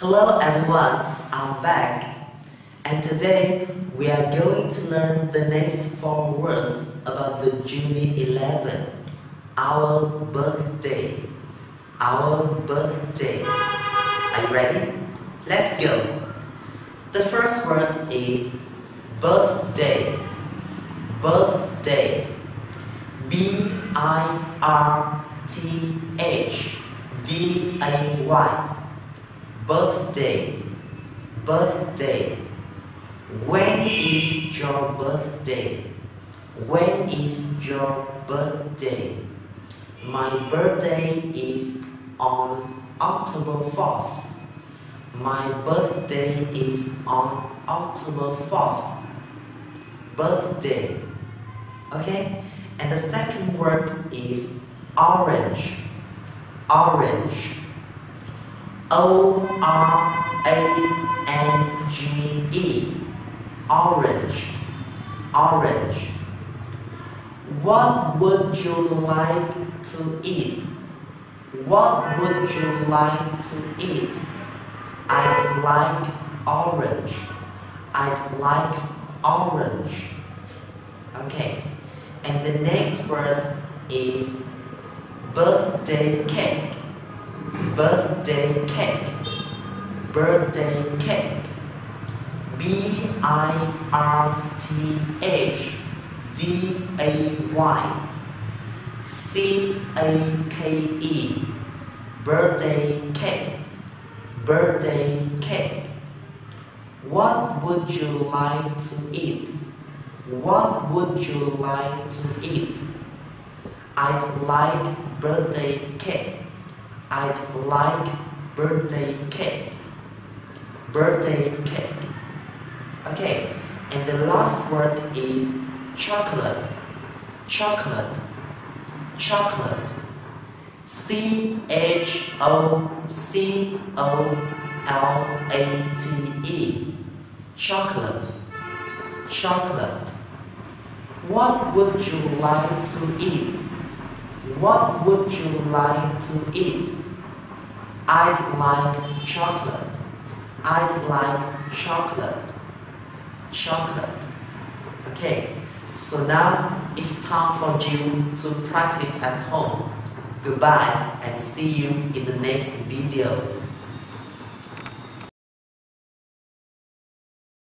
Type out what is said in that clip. Hello everyone, I'm back, and today we are going to learn the next four words about the June 11, our birthday. Our birthday. Are you ready? Let's go. The first word is birthday. Birthday. B-I-R-T-H-D-A-Y. Birthday. Birthday. When is your birthday? When is your birthday? My birthday is on October 4th. My birthday is on October 4th. Birthday. Okay? And the second word is orange. Orange. O-R-A-N-G-E. Orange. Orange. What would you like to eat? What would you like to eat? I'd like orange. I'd like orange. Okay. And the next word is birthday cake. Birthday cake. Birthday cake. B-I-R-T-H-D-A-Y. C-A-K-E. Birthday cake. Birthday cake. What would you like to eat? What would you like to eat? I'd like birthday cake. I'd like birthday cake. Birthday cake. Okay, and the last word is chocolate. Chocolate. Chocolate. C-H-O-C-O-L-A-T-E. Chocolate. Chocolate. What would you like to eat? What would you like to eat? I'd like chocolate. I'd like chocolate. Chocolate. Okay, so now it's time for you to practice at home. Goodbye and see you in the next video.